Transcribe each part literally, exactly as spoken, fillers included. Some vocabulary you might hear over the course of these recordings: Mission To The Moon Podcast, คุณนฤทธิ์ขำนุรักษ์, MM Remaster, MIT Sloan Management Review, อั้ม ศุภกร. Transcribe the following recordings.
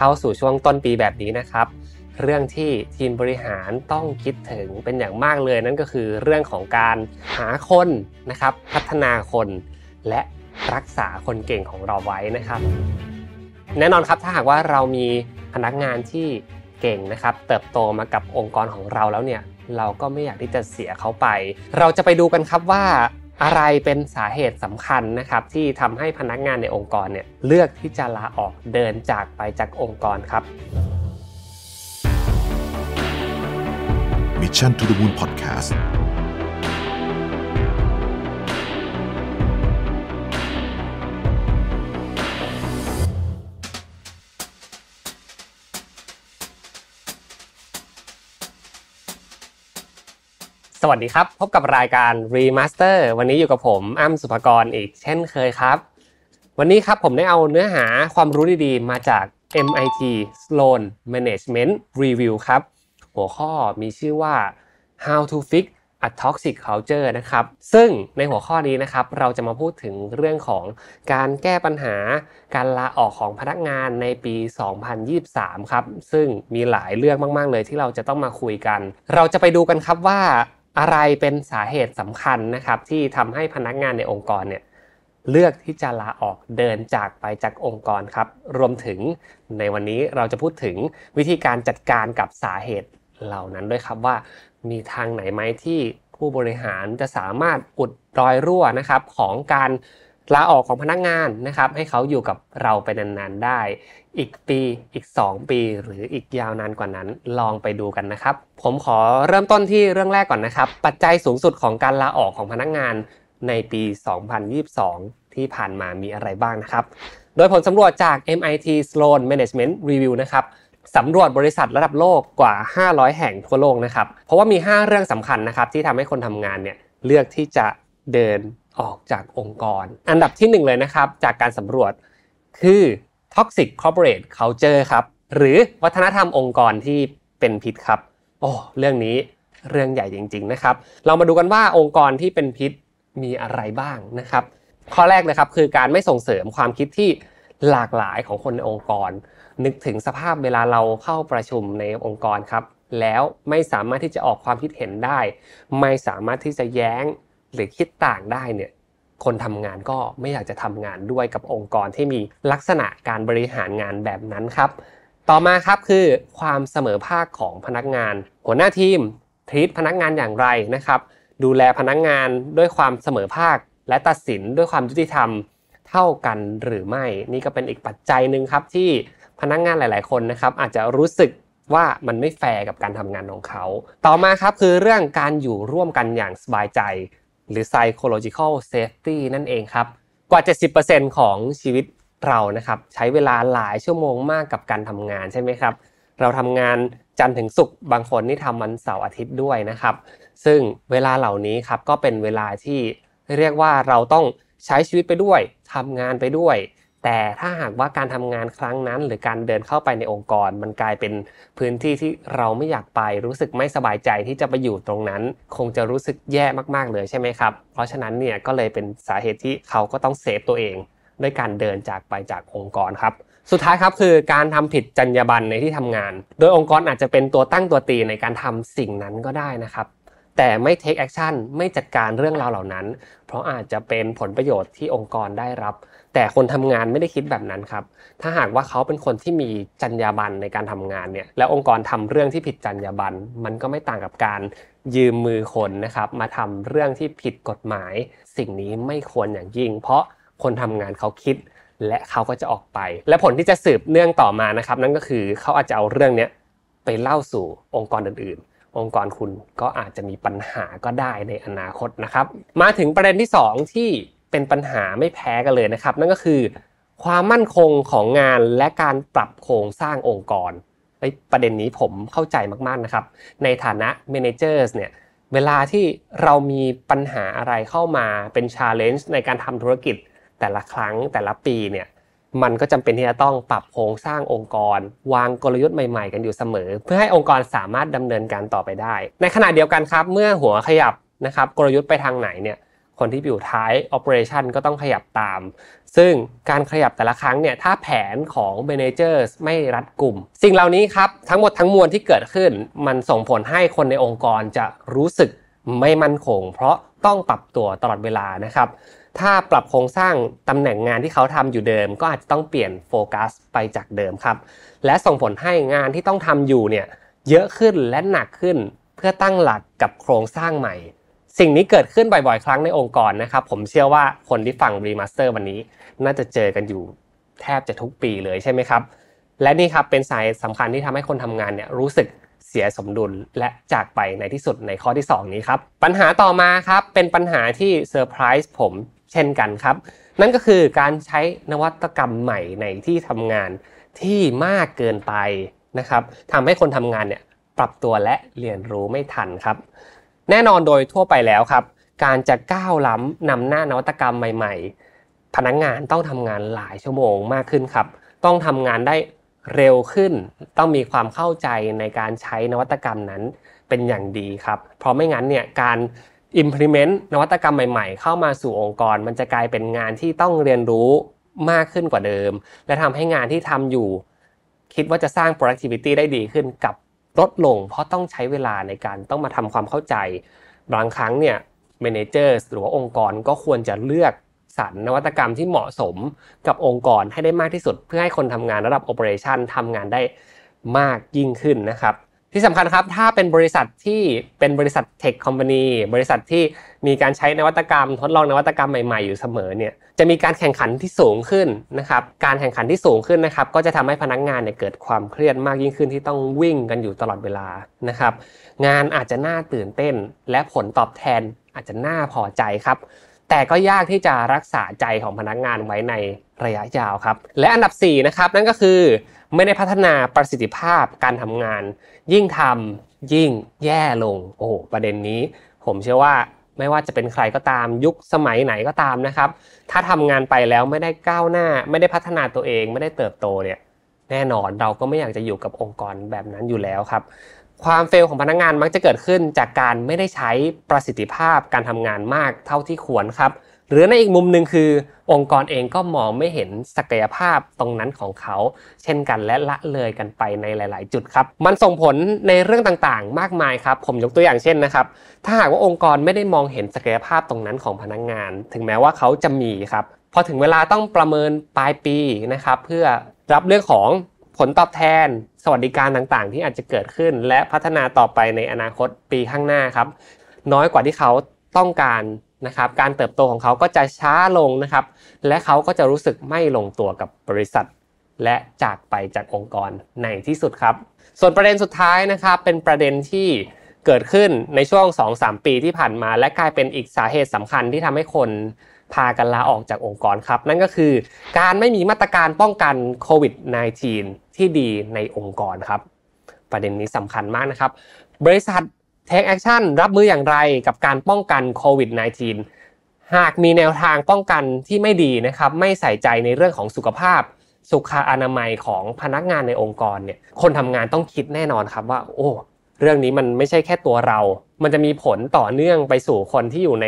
เข้าสู่ช่วงต้นปีแบบนี้นะครับเรื่องที่ทีมบริหารต้องคิดถึงเป็นอย่างมากเลยนั่นก็คือเรื่องของการหาคนนะครับพัฒนาคนและรักษาคนเก่งของเราไว้นะครับแน่นอนครับถ้าหากว่าเรามีพนักงานที่เก่งนะครับเติบโตมากับองค์กรของเราแล้วเนี่ยเราก็ไม่อยากที่จะเสียเขาไปเราจะไปดูกันครับว่าอะไรเป็นสาเหตุสำคัญนะครับที่ทำให้พนักงานในองค์กรเนี่ยเลือกที่จะลาออกเดินจากไปจากองค์กรครับ Mission To The Moon Podcastสวัสดีครับพบกับรายการ Remaster วันนี้อยู่กับผมอ้ำสุภกรอีกเช่นเคยครับวันนี้ครับผมได้เอาเนื้อหาความรู้ดีๆมาจาก เอ็ม ไอ ที Sloan Management Review ครับหัวข้อมีชื่อว่า How to Fix a Toxic Culture นะครับซึ่งในหัวข้อนี้นะครับเราจะมาพูดถึงเรื่องของการแก้ปัญหาการลาออกของพนักงานในปีสองพันยี่สิบสามครับซึ่งมีหลายเรื่องมากๆเลยที่เราจะต้องมาคุยกันเราจะไปดูกันครับว่าอะไรเป็นสาเหตุสำคัญนะครับที่ทำให้พนักงานในองค์กรเนี่ยเลือกที่จะลาออกเดินจากไปจากองค์กรครับรวมถึงในวันนี้เราจะพูดถึงวิธีการจัดการกับสาเหตุเหล่านั้นด้วยครับว่ามีทางไหนไหมที่ผู้บริหารจะสามารถอุดรอยรั่วนะครับของการลาออกของพนักงานนะครับให้เขาอยู่กับเราไปนานๆได้อีกปีอีกสองปีหรืออีกยาวนานกว่านั้นลองไปดูกันนะครับผมขอเริ่มต้นที่เรื่องแรกก่อนนะครับปัจจัยสูงสุดของการลาออกของพนักงานในปีสองพันยี่สิบสองที่ผ่านมามีอะไรบ้างนะครับโดยผลสำรวจจาก เอ็ม ไอ ที Sloan Management Review นะครับสำรวจบริษัทระดับโลกกว่าห้าร้อยแห่งทั่วโลกนะครับเพราะว่ามีห้าเรื่องสำคัญนะครับที่ทำให้คนทำงานเนี่ยเลือกที่จะเดินออกจากองค์กรอันดับที่หนึ่งเลยนะครับจากการสำรวจคือ toxic corporate culture ครับหรือวัฒนธรรมองค์กรที่เป็นพิษครับโอ้เรื่องนี้เรื่องใหญ่จริงๆนะครับเรามาดูกันว่าองค์กรที่เป็นพิษมีอะไรบ้างนะครับข้อแรกเลยครับคือการไม่ส่งเสริมความคิดที่หลากหลายของคนในองค์กรนึกถึงสภาพเวลาเราเข้าประชุมในองค์กรครับแล้วไม่สามารถที่จะออกความคิดเห็นได้ไม่สามารถที่จะแย้งหรือคิดต่างได้เนี่ยคนทำงานก็ไม่อยากจะทำงานด้วยกับองค์กรที่มีลักษณะการบริหารงานแบบนั้นครับต่อมาครับคือความเสมอภาคของพนักงานหัวหน้าทีมทีทพนักงานอย่างไรนะครับดูแลพนักงานด้วยความเสมอภาคและตัดสินด้วยความยุติธรรมเท่ากันหรือไม่นี่ก็เป็นอีกปัจจัยนึงครับที่พนักงานหลายๆคนนะครับอาจจะรู้สึกว่ามันไม่แฟร์กับการทำงานของเขาต่อมาครับคือเรื่องการอยู่ร่วมกันอย่างสบายใจหรือ psychological safety นั่นเองครับกว่า เจ็ดสิบเปอร์เซ็นต์ ของชีวิตเรานะครับใช้เวลาหลายชั่วโมงมากกับการทำงานใช่ไหมครับเราทำงานจันทร์ถึงศุกร์บางคนนี่ทำวันเสาร์อาทิตย์ด้วยนะครับซึ่งเวลาเหล่านี้ครับก็เป็นเวลาที่เรียกว่าเราต้องใช้ชีวิตไปด้วยทำงานไปด้วยแต่ถ้าหากว่าการทำงานครั้งนั้นหรือการเดินเข้าไปในองค์กรมันกลายเป็นพื้นที่ที่เราไม่อยากไปรู้สึกไม่สบายใจที่จะไปอยู่ตรงนั้นคงจะรู้สึกแย่มากๆเลยใช่ไหมครับเพราะฉะนั้นเนี่ยก็เลยเป็นสาเหตุที่เขาก็ต้องเซฟตัวเองด้วยการเดินจากไปจากองค์กรครับสุดท้ายครับคือการทำผิดจรรยาบรรณในที่ทำงานโดยองค์กรอาจจะเป็นตัวตั้งตัวตีในการทำสิ่งนั้นก็ได้นะครับแต่ไม่ take action ไม่จัดการเรื่องราวเหล่านั้นเพราะอาจจะเป็นผลประโยชน์ที่องค์กรได้รับแต่คนทำงานไม่ได้คิดแบบนั้นครับถ้าหากว่าเขาเป็นคนที่มีจรรยาบรรณในการทำงานเนี่ยแล้วองค์กรทำเรื่องที่ผิดจรรยาบรรณมันก็ไม่ต่างกับการยืมมือคนนะครับมาทำเรื่องที่ผิดกฎหมายสิ่งนี้ไม่ควรอย่างยิ่งเพราะคนทำงานเขาคิดและเขาก็จะออกไปและผลที่จะสืบเนื่องต่อมานะครับนั่นก็คือเขาอาจจะเอาเรื่องนี้ไปเล่าสู่องค์กรอื่นองค์กรคุณก็อาจจะมีปัญหาก็ได้ในอนาคตนะครับมาถึงประเด็นที่สองที่เป็นปัญหาไม่แพ้กันเลยนะครับนั่นก็คือความมั่นคงของงานและการปรับโครงสร้างองค์กรไอ้ประเด็นนี้ผมเข้าใจมากๆนะครับในฐานะ managers เนี่ยเวลาที่เรามีปัญหาอะไรเข้ามาเป็น challenge ในการทำธุรกิจแต่ละครั้งแต่ละปีเนี่ยมันก็จำเป็นที่จะต้องปรับโครงสร้างองค์กรวางกลยุทธ์ใหม่ๆกันอยู่เสมอเพื่อให้องค์กรสามารถดำเนินการต่อไปได้ในขณะเดียวกันครับเมื่อหัวขยับนะครับกลยุทธ์ไปทางไหนเนี่ย คนที่อยู่ท้าย operation ก็ต้องขยับตามซึ่งการขยับแต่ละครั้งเนี่ยถ้าแผนของ managers ไม่รัดกุมสิ่งเหล่านี้ครับทั้งหมดทั้งมวลที่เกิดขึ้นมันส่งผลให้คนในองค์กรจะรู้สึกไม่มั่นคงเพราะต้องปรับตัวตลอดเวลานะครับถ้าปรับโครงสร้างตำแหน่งงานที่เขาทำอยู่เดิมก็อาจจะต้องเปลี่ยนโฟกัสไปจากเดิมครับและส่งผลให้งานที่ต้องทำอยู่เนี่ยเยอะขึ้นและหนักขึ้นเพื่อตั้งหลักกับโครงสร้างใหม่สิ่งนี้เกิดขึ้นบ่อยๆครั้งในองค์กรนะครับผมเชื่อว่าคนที่ฟังรีมาสเตอร์วันนี้น่าจะเจอกันอยู่แทบจะทุกปีเลยใช่ไหมครับและนี่ครับเป็นสาเหตุสำคัญที่ทำให้คนทำงานเนี่ยรู้สึกเสียสมดุลและจากไปในที่สุดในข้อที่สองนี้ครับปัญหาต่อมาครับเป็นปัญหาที่เซอร์ไพรส์ผมเช่นกันครับนั่นก็คือการใช้นวัตกรรมใหม่ในที่ทำงานที่มากเกินไปนะครับทำให้คนทำงานเนี่ยปรับตัวและเรียนรู้ไม่ทันครับแน่นอนโดยทั่วไปแล้วครับการจะก้าวล้ำนำหน้านวัตกรรมใหม่ๆพนักงานต้องทำงานหลายชั่วโมงมากขึ้นครับต้องทำงานได้เร็วขึ้นต้องมีความเข้าใจในการใช้นวัตกรรมนั้นเป็นอย่างดีครับเพราะไม่งั้นเนี่ยการ implement นวัตกรรมใหม่ๆเข้ามาสู่องค์กรมันจะกลายเป็นงานที่ต้องเรียนรู้มากขึ้นกว่าเดิมและทำให้งานที่ทำอยู่คิดว่าจะสร้าง productivity ได้ดีขึ้นกับลดลงเพราะต้องใช้เวลาในการต้องมาทำความเข้าใจบางครั้งเนี่ย managers หรือว่าองค์กรก็ควรจะเลือกสรรนวัตกรรมที่เหมาะสมกับองค์กรให้ได้มากที่สุดเพื่อให้คนทำงานระดับ operation ทำงานได้มากยิ่งขึ้นนะครับที่สำคัญครับถ้าเป็นบริษัทที่เป็นบริษัท tech company บริษัทที่มีการใช้นวัตกรรมทดลองนวัตกรรมใหม่ๆอยู่เสมอเนี่ยจะมีการแข่งขันที่สูงขึ้นนะครับการแข่งขันที่สูงขึ้นนะครับก็จะทำให้พนักงานเนี่ยเกิดความเครียดมากยิ่งขึ้นที่ต้องวิ่งกันอยู่ตลอดเวลานะครับงานอาจจะน่าตื่นเต้นและผลตอบแทนอาจจะน่าพอใจครับแต่ก็ยากที่จะรักษาใจของพนักงานไว้ในระยะยาวครับและอันดับสี่นะครับนั่นก็คือไม่ได้พัฒนาประสิทธิภาพการทำงานยิ่งทำยิ่งแย่ลงโอ้โหประเด็นนี้ผมเชื่อว่าไม่ว่าจะเป็นใครก็ตามยุคสมัยไหนก็ตามนะครับถ้าทำงานไปแล้วไม่ได้ก้าวหน้าไม่ได้พัฒนาตัวเองไม่ได้เติบโตเนี่ยแน่นอนเราก็ไม่อยากจะอยู่กับองค์กรแบบนั้นอยู่แล้วครับความเฟลของพนักงานมักจะเกิดขึ้นจากการไม่ได้ใช้ประสิทธิภาพการทำงานมากเท่าที่ควรครับหรือในอีกมุมหนึ่งคือองค์กรเองก็มองไม่เห็นศักยภาพตรงนั้นของเขาเช่นกันและละเลยกันไปในหลายๆจุดครับมันส่งผลในเรื่องต่างๆมากมายครับผมยกตัวอย่างเช่นนะครับถ้าหากว่าองค์กรไม่ได้มองเห็นศักยภาพตรงนั้นของพนักงานถึงแม้ว่าเขาจะมีครับพอถึงเวลาต้องประเมินปลายปีนะครับเพื่อรับเรื่องของผลตอบแทนสวัสดิการต่างๆที่อาจจะเกิดขึ้นและพัฒนาต่อไปในอนาคตปีข้างหน้าครับน้อยกว่าที่เขาต้องการนะครับการเติบโตของเขาก็จะช้าลงนะครับและเขาก็จะรู้สึกไม่ลงตัวกับบริษัทและจากไปจากองค์กรในที่สุดครับส่วนประเด็นสุดท้ายนะครับเป็นประเด็นที่เกิดขึ้นในช่วง สองถึงสาม ปีที่ผ่านมาและกลายเป็นอีกสาเหตุสำคัญที่ทำให้คนพากันลาออกจากองค์กรครับนั่นก็คือการไม่มีมาตรการป้องกันโควิด สิบเก้า ที่ดีในองค์กรครับประเด็นนี้สำคัญมากนะครับบริษัท Take Action รับมืออย่างไรกับการป้องกันโควิด สิบเก้า หากมีแนวทางป้องกันที่ไม่ดีนะครับไม่ใส่ใจในเรื่องของสุขภาพสุขอนามัยของพนักงานในองค์กรเนี่ยคนทำงานต้องคิดแน่นอนครับว่าโอ้เรื่องนี้มันไม่ใช่แค่ตัวเรามันจะมีผลต่อเนื่องไปสู่คนที่อยู่ใน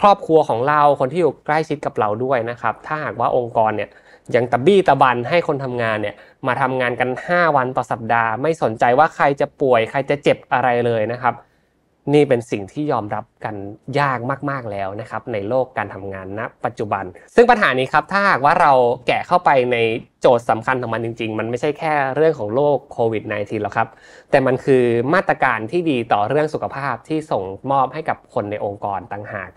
ครอบครัวของเราคนที่อยู่ใกล้ชิดกับเราด้วยนะครับถ้าหากว่าองค์กรเนี่ยยังตะบี้ตะบันให้คนทำงานเนี่ยมาทำงานกันห้าวันต่อสัปดาห์ไม่สนใจว่าใครจะป่วยใครจะเจ็บอะไรเลยนะครับนี่เป็นสิ่งที่ยอมรับกันยากมากๆแล้วนะครับในโลกการทำงานณปัจจุบันซึ่งปัญหานี้ครับถ้าหากว่าเราแกะเข้าไปในโจทย์สำคัญของมันจริงๆมันไม่ใช่แค่เรื่องของโรคโควิด สิบเก้า หรอกครับแต่มันคือมาตรการที่ดีต่อเรื่องสุขภาพที่ส่งมอบให้กับคนในองค์กรต่างหาก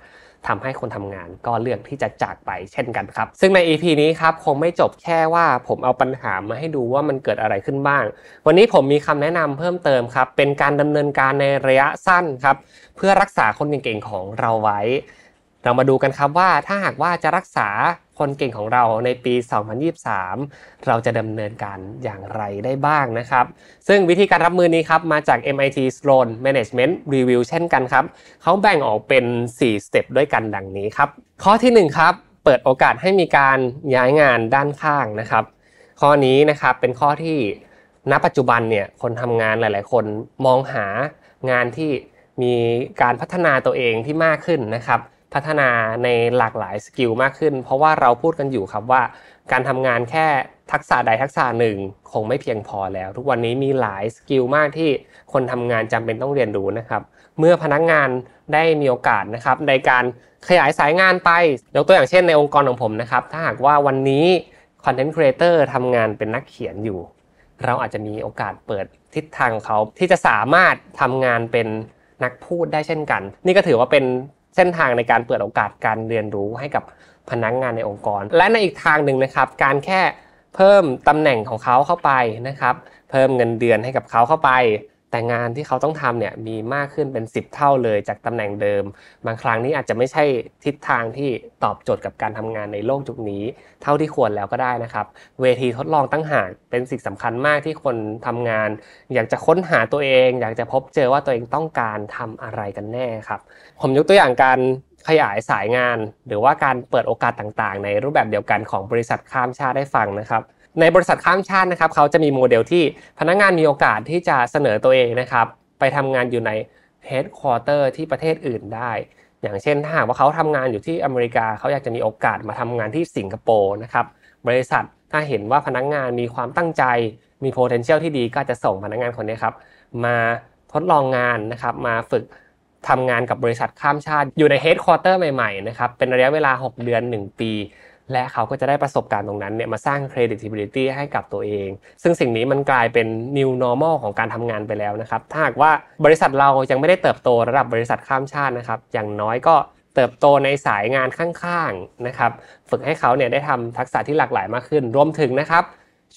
ทำให้คนทำงานก็เลือกที่จะจากไปเช่นกันครับซึ่งใน อี พี นี้ครับคงไม่จบแค่ว่าผมเอาปัญหามาให้ดูว่ามันเกิดอะไรขึ้นบ้างวันนี้ผมมีคำแนะนำเพิ่มเติมครับเป็นการดำเนินการในระยะสั้นครับเพื่อรักษาคนเก่งๆของเราไว้เรามาดูกันครับว่าถ้าหากว่าจะรักษาคนเก่งของเราในปี สองพันยี่สิบสาม เราจะดำเนินการอย่างไรได้บ้างนะครับซึ่งวิธีการรับมือนี้ครับมาจาก เอ็ม ไอ ที Sloan Management Review เช่นกันครับเขาแบ่งออกเป็นสี่สเต็ปด้วยกันดังนี้ครับข้อที่หนึ่งครับเปิดโอกาสให้มีการย้ายงานด้านข้างนะครับข้อนี้นะครับเป็นข้อที่ณปัจจุบันเนี่ยคนทำงานหลายๆคนมองหางานที่มีการพัฒนาตัวเองที่มากขึ้นนะครับ พัฒนาในหลากหลายสกิลมากขึ้นเพราะว่าเราพูดกันอยู่ครับว่าการทำงานแค่ทักษะใดทักษะหนึ่งคงไม่เพียงพอแล้วทุกวันนี้มีหลายสกิลมากที่คนทำงานจำเป็นต้องเรียนรู้นะครับเมื่อพนักงานได้มีโอกาสนะครับในการขยายสายงานไปยกตัวอย่างเช่นในองค์กรของผมนะครับถ้าหากว่าวันนี้คอนเทนต์ครีเอเตอร์ทำงานเป็นนักเขียนอยู่เราอาจจะมีโอกาสเปิดทิศทางเขาที่จะสามารถทำงานเป็นนักพูดได้เช่นกันนี่ก็ถือว่าเป็นเส้นทางในการเปิดโอกาสการเรียนรู้ให้กับพนักงานในองค์กรและในอีกทางหนึ่งนะครับการแค่เพิ่มตำแหน่งของเขาเข้าไปนะครับเพิ่มเงินเดือนให้กับเขาเข้าไปแต่งานที่เขาต้องทำเนี่ยมีมากขึ้นเป็นสิบเท่าเลยจากตำแหน่งเดิมบางครั้งนี้อาจจะไม่ใช่ทิศทางที่ตอบโจทย์กับการทำงานในโลกจุดนี้เท่าที่ควรแล้วก็ได้นะครับเวทีทดลองตั้งหากเป็นสิ่งสำคัญมากที่คนทำงานอยากจะค้นหาตัวเองอยากจะพบเจอว่าตัวเองต้องการทำอะไรกันแน่ครับผมยกตัวอย่างการขยายสายงานหรือว่าการเปิดโอกาสต่างๆในรูปแบบเดียวกันของบริษัทข้ามชาติได้ฟังนะครับในบริษัทข้ามชาตินะครับเขาจะมีโมเดลที่พนักงานมีโอกาสที่จะเสนอตัวเองนะครับไปทำงานอยู่ในเฮดควอเตอร์ที่ประเทศอื่นได้อย่างเช่นถ้าหากว่าเขาทำงานอยู่ที่อเมริกาเขาอยากจะมีโอกาสมาทำงานที่สิงคโปร์นะครับบริษัทถ้าเห็นว่าพนักงานมีความตั้งใจมี potential ที่ดีก็จะส่งพนักงานคนนี้ครับมาทดลองงานนะครับมาฝึกทำงานกับบริษัทข้ามชาติอยู่ในเฮดควอเตอร์ใหม่ๆนะครับเป็นระยะเวลาหกเดือนหนึ่งปีและเขาก็จะได้ประสบการณ์ตรงนั้นเนี่ยมาสร้าง credibility ให้กับตัวเองซึ่งสิ่งนี้มันกลายเป็น new normal ของการทำงานไปแล้วนะครับถ้าหากว่าบริษัทเรายังไม่ได้เติบโตระดับบริษัทข้ามชาตินะครับอย่างน้อยก็เติบโตในสายงานข้างๆนะครับฝึกให้เขาเนี่ยได้ทำทักษะที่หลากหลายมากขึ้นรวมถึงนะครับ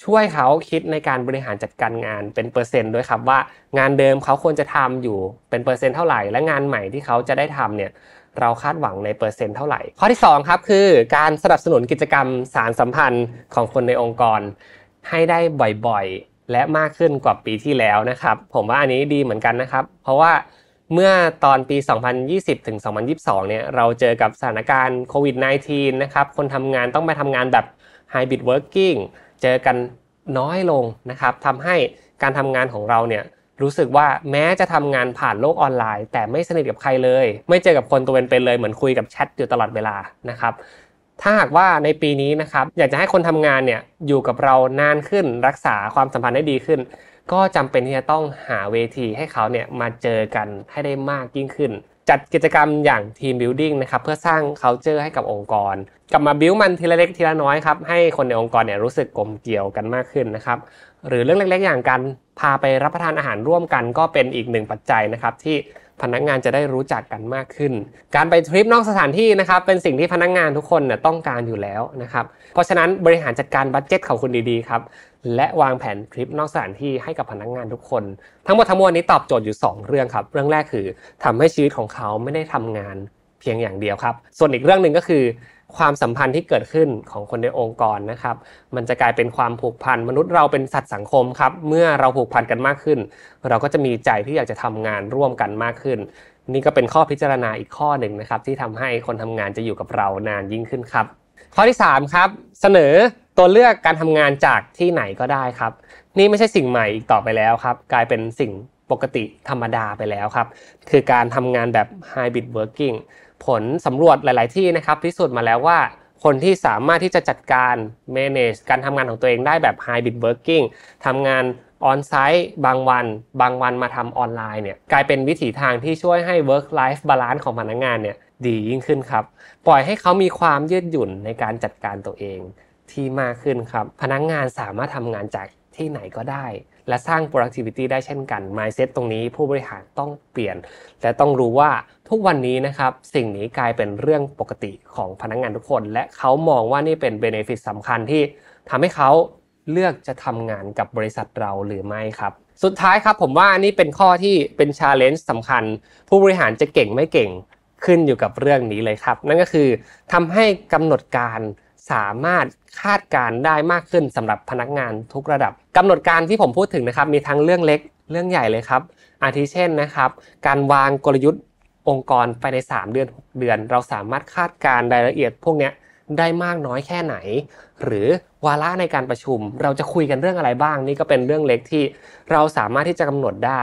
ช่วยเขาคิดในการบริหารจัดการงานเป็นเปอร์เซ็นต์ด้วยครับว่างานเดิมเขาควรจะทำอยู่เป็นเปอร์เซ็นต์เท่าไหร่และงานใหม่ที่เขาจะได้ทำเนี่ยเราคาดหวังในเปอร์เซ็นต์เท่าไหร่ข้อที่สองครับคือการสนับสนุนกิจกรรมสานสัมพันธ์ของคนในองค์กรให้ได้บ่อยๆและมากขึ้นกว่าปีที่แล้วนะครับผมว่าอันนี้ดีเหมือนกันนะครับเพราะว่าเมื่อตอนปีสองพันยี่สิบถึงสองพันยี่สิบสองเนี่ยเราเจอกับสถานการณ์โควิด สิบเก้า นะครับคนทำงานต้องไปทำงานแบบ hybrid working เจอกันน้อยลงนะครับทำให้การทำงานของเราเนี่ยรู้สึกว่าแม้จะทำงานผ่านโลกออนไลน์แต่ไม่สนิทกับใครเลยไม่เจอกับคนตัวเป็นๆ เ, เลยเหมือนคุยกับแชทอยู่ตลอดเวลานะครับถ้าหากว่าในปีนี้นะครับอยากจะให้คนทำงานเนี่ยอยู่กับเรานานขึ้นรักษาความสัมพันธ์ได้ดีขึ้นก็จำเป็นที่จะต้องหาเวทีให้เขาเนี่ยมาเจอกันให้ได้มากยิ่งขึ้นจัดกิจกรรมอย่าง team building นะครับเพื่อสร้าง culture ให้กับองค์กรกลับมา build มันทีละเล็กทีละน้อยครับให้คนในองค์กรเนี่ยรู้สึกกลมเกลียวกันมากขึ้นนะครับหรือเรื่องเล็กๆอย่างการพาไปรับประทานอาหารร่วมกันก็เป็นอีกหนึ่งปัจจัยนะครับที่พนักงานจะได้รู้จักกันมากขึ้นการไปทริปนอกสถานที่นะครับเป็นสิ่งที่พนักงานทุกคนเนี่ยต้องการอยู่แล้วนะครับเพราะฉะนั้นบริหารจัดการบัดเจ็ตของคุณดีๆครับและวางแผนทริปนอกสถานที่ให้กับพนักงานทุกคนทั้งหมดทั้งมวลนี้ตอบโจทย์อยู่สองเรื่องครับเรื่องแรกคือทำให้ชีวิตของเขาไม่ได้ทำงานเพียงอย่างเดียวครับส่วนอีกเรื่องนึงก็คือความสัมพันธ์ที่เกิดขึ้นของคนในองค์กรนะครับมันจะกลายเป็นความผูกพันมนุษย์เราเป็นสัตว์สังคมครับเมื่อเราผูกพันกันมากขึ้นเราก็จะมีใจที่อยากจะทำงานร่วมกันมากขึ้นนี่ก็เป็นข้อพิจารณาอีกข้อหนึ่งนะครับที่ทำให้คนทำงานจะอยู่กับเรานานยิ่งขึ้นครับข้อที่สามครับเสนอตัวเลือกการทำงานจากที่ไหนก็ได้ครับนี่ไม่ใช่สิ่งใหม่อีกต่อไปแล้วครับกลายเป็นสิ่งปกติธรรมดาไปแล้วครับคือการทำงานแบบ hybrid working ผลสำรวจหลายๆที่นะครับพิสูจน์มาแล้วว่าคนที่สามารถที่จะจัดการ manage การทำงานของตัวเองได้แบบ hybrid working ทำงาน on site บางวันบางวันมาทำออนไลน์เนี่ยกลายเป็นวิถีทางที่ช่วยให้ work life balance ของพนักงานเนี่ยดียิ่งขึ้นครับปล่อยให้เขามีความยืดหยุ่นในการจัดการตัวเองที่มากขึ้นครับพนักงานสามารถทำงานจากที่ไหนก็ได้และสร้าง productivity ได้เช่นกัน mindset ตรงนี้ผู้บริหารต้องเปลี่ยนและต้องรู้ว่าทุกวันนี้นะครับสิ่งนี้กลายเป็นเรื่องปกติของพนักงานทุกคนและเขามองว่านี่เป็น benefit สำคัญที่ทำให้เขาเลือกจะทำงานกับบริษัทเราหรือไม่ครับสุดท้ายครับผมว่านี่เป็นข้อที่เป็น challenge สำคัญผู้บริหารจะเก่งไม่เก่งขึ้นอยู่กับเรื่องนี้เลยครับนั่นก็คือทำให้กำหนดการสามารถคาดการได้มากขึ้นสำหรับพนักงานทุกระดับกำหนดการที่ผมพูดถึงนะครับมีทั้งเรื่องเล็กเรื่องใหญ่เลยครับอาทิเช่นนะครับการวางกลยุทธ์องค์กรไปในสามเดือนหกเดือนเราสามารถคาดการรายละเอียดพวกนี้ได้มากน้อยแค่ไหนหรือวาระในการประชุมเราจะคุยกันเรื่องอะไรบ้างนี่ก็เป็นเรื่องเล็กที่เราสามารถที่จะกำหนดได้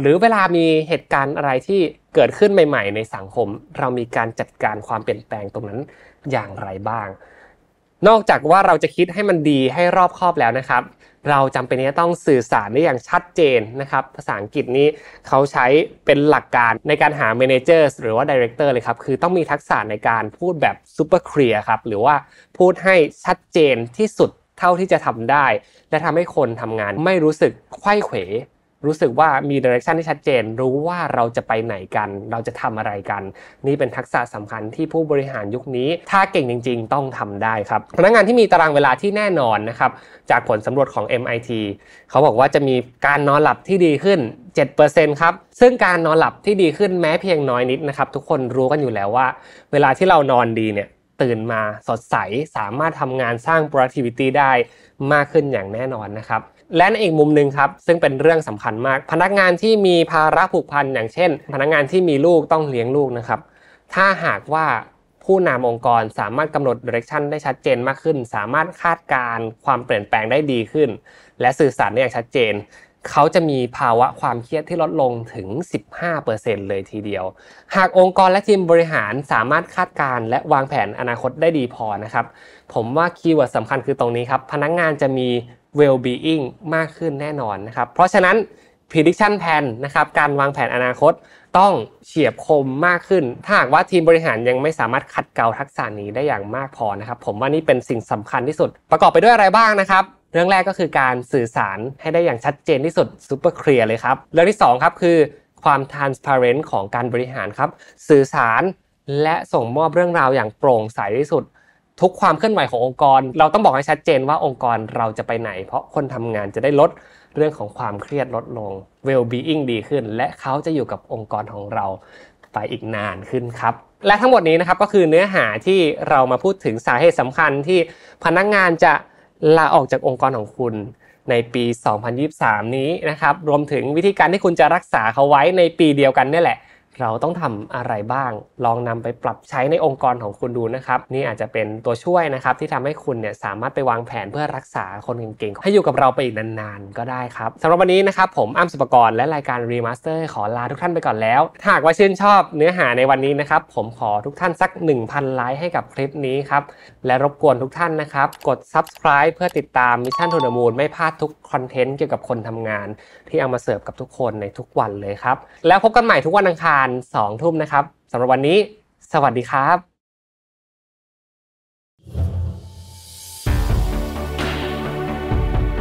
หรือเวลามีเหตุการณ์อะไรที่ เกิดขึ้นใหม่ๆในสังคมเรามีการจัดการความเปลี่ยนแปลงตรงนั้นอย่างไรบ้างนอกจากว่าเราจะคิดให้มันดีให้รอบคอบแล้วนะครับเราจำเป็นที่จะต้องสื่อสารได้อย่างชัดเจนนะครับภาษาอังกฤษนี้เขาใช้เป็นหลักการในการหา managers หรือว่า director เลยครับคือต้องมีทักษะในการพูดแบบ super clear ครับหรือว่าพูดให้ชัดเจนที่สุดเท่าที่จะทำได้และทำให้คนทำงานไม่รู้สึกไขว้เขวรู้สึกว่ามี direction ที่ชัดเจนรู้ว่าเราจะไปไหนกันเราจะทำอะไรกันนี่เป็นทักษะสำคัญที่ผู้บริหารยุคนี้ถ้าเก่งจริงๆต้องทำได้ครับพนักงานที่มีตารางเวลาที่แน่นอนนะครับจากผลสำรวจของ เอ็ม ไอ ที เขาบอกว่าจะมีการนอนหลับที่ดีขึ้น เจ็ดเปอร์เซ็นต์ ครับซึ่งการนอนหลับที่ดีขึ้นแม้เพียงน้อยนิดนะครับทุกคนรู้กันอยู่แล้วว่าเวลาที่เรานอนดีเนี่ยตื่นมาสดใสสามารถทำงานสร้าง productivity ได้มากขึ้นอย่างแน่นอนนะครับและในอีกมุมนึงครับซึ่งเป็นเรื่องสำคัญมากพนักงานที่มีภาระผูกพันอย่างเช่นพนักงานที่มีลูกต้องเลี้ยงลูกนะครับถ้าหากว่าผู้นำองค์กรสามารถกำหนด direction ได้ชัดเจนมากขึ้นสามารถคาดการณ์ความเปลี่ยนแปลงได้ดีขึ้นและสื่อสารได้อย่างชัดเจนเขาจะมีภาวะความเครียดที่ลดลงถึง สิบห้าเปอร์เซ็นต์ เลยทีเดียวหากองค์กรและทีมบริหารสามารถคาดการณ์และวางแผนอนาคตได้ดีพอนะครับผมว่าคีย์เวิร์ดสำคัญคือตรงนี้ครับพนักงานจะมีwell-being มากขึ้นแน่นอนนะครับเพราะฉะนั้น prediction plan นะครับการวางแผนอนาคตต้องเฉียบคมมากขึ้นถ้าหากว่าทีมบริหารยังไม่สามารถขัดเกลาทักษะนี้ได้อย่างมากพอนะครับผมว่านี่เป็นสิ่งสำคัญที่สุดประกอบไปด้วยอะไรบ้างนะครับเรื่องแรกก็คือการสื่อสารให้ได้อย่างชัดเจนที่สุด super clear เลยครับเรื่องที่สองครับคือความ transparent ของการบริหารครับสื่อสารและส่งมอบเรื่องราวอย่างโปร่งใสที่สุดทุกความเคลื่อนไหวขององค์กรเราต้องบอกให้ชัดเจนว่าองค์กรเราจะไปไหนเพราะคนทำงานจะได้ลดเรื่องของความเครียดลดลง well-being ดีขึ้นและเขาจะอยู่กับองค์กรของเราไปอีกนานขึ้นครับและทั้งหมดนี้นะครับก็คือเนื้อหาที่เรามาพูดถึงสาเหตุสำคัญที่พนักงานจะลาออกจากองค์กรของคุณในปีสองพันยี่สิบสามนี้นะครับรวมถึงวิธีการที่คุณจะรักษาเขาไว้ในปีเดียวกันนี่แหละเราต้องทำอะไรบ้างลองนำไปปรับใช้ในองค์กรของคุณดูนะครับนี่อาจจะเป็นตัวช่วยนะครับที่ทำให้คุณเนี่ยสามารถไปวางแผนเพื่อรักษาคนเก่งๆให้อยู่กับเราไปอีกนานๆก็ได้ครับสำหรับวันนี้นะครับผมอ้ำสุปกรณ์และรายการ Remaster ขอลาทุกท่านไปก่อนแล้วหากว่าชื่นชอบเนื้อหาในวันนี้นะครับผมขอทุกท่านสัก หนึ่งพัน ไลค์ให้กับคลิปนี้ครับและรบกวนทุกท่านนะครับกด Subscribe เพื่อติดตาม Mission To The Moon ไม่พลาดทุกคอนเทนต์เกี่ยวกับคนทำงานที่เอามาเสิร์ฟกับทุกคนในทุกวันเลยครับแล้วพบกันใหม่ทุกวันอังคารสองทุ่มนะครับสำหรับวันนี้สวัสดีครับ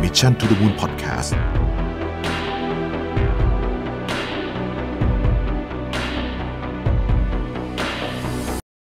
Mission To The Moon Podcast